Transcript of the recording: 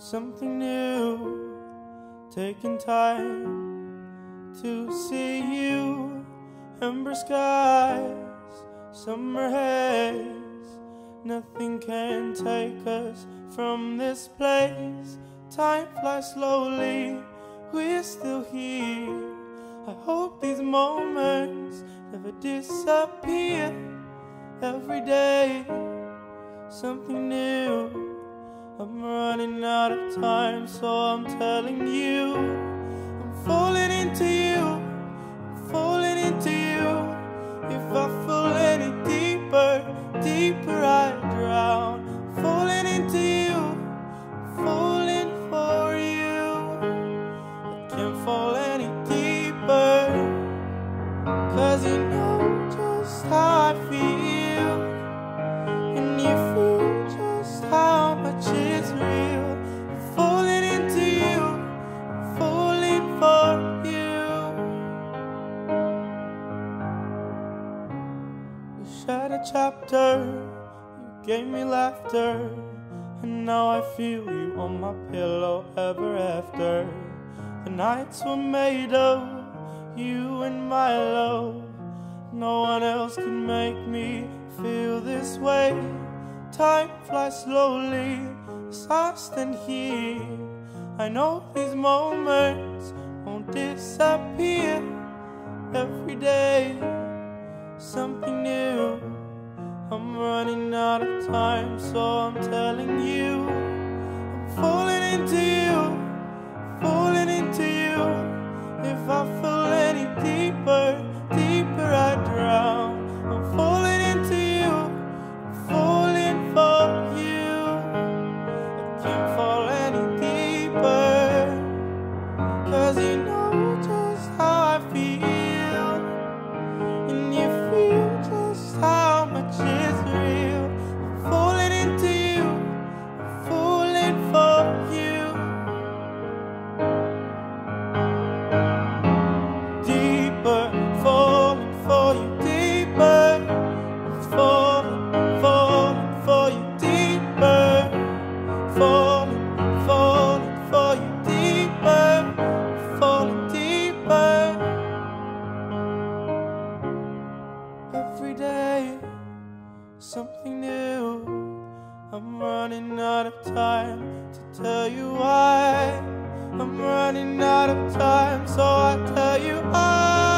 something new, taking time to see you. Amber skies, summer haze, nothing can take us from this place. Time flies slowly, we're still here. I hope these moments never disappear. Every day, something new. I'm running out of time, so I'm telling you, I'm falling into you, I'm falling into you. If I fall any deeper, deeper I drown. I'm falling into you, I'm falling for you. I can't fall any deeper, 'cause you know just how I feel, and you feel just how much it. At a chapter, you gave me laughter, and now I feel you on my pillow ever after. The nights were made of you and my love. No one else could make me feel this way. Time flies slowly as I stand here. I know these moments won't disappear. Every day, something new. I'm running out of time, so I'm telling you, I'm falling into you, I'm falling into you. If I fall any deeper, deeper I drown. I'm falling into you, I'm falling for you. I can't fall any deeper, 'cause you know just how I feel. Every day, something new. I'm running out of time to tell you why. I'm running out of time, so I tell you why.